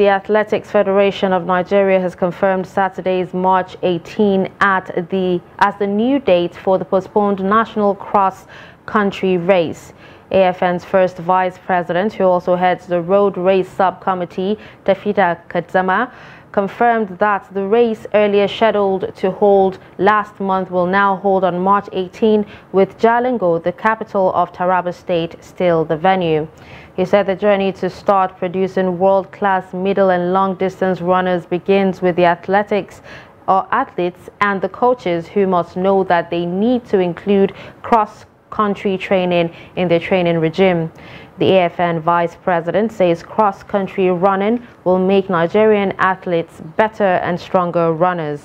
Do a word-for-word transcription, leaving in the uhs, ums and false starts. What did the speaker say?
The Athletics Federation of Nigeria has confirmed Saturday's March eighteenth at the, as the new date for the postponed national cross-country race. A F N's first vice president, who also heads the road race subcommittee, Tefida Kadzama, confirmed that the race earlier scheduled to hold last month will now hold on March eighteenth, with Jalingo, the capital of Taraba State, still the venue. He said the journey to start producing world-class middle and long-distance runners begins with the athletics or athletes and the coaches, who must know that they need to include cross-country country training in their training regime. The A F N vice president says cross-country running will make Nigerian athletes better and stronger runners.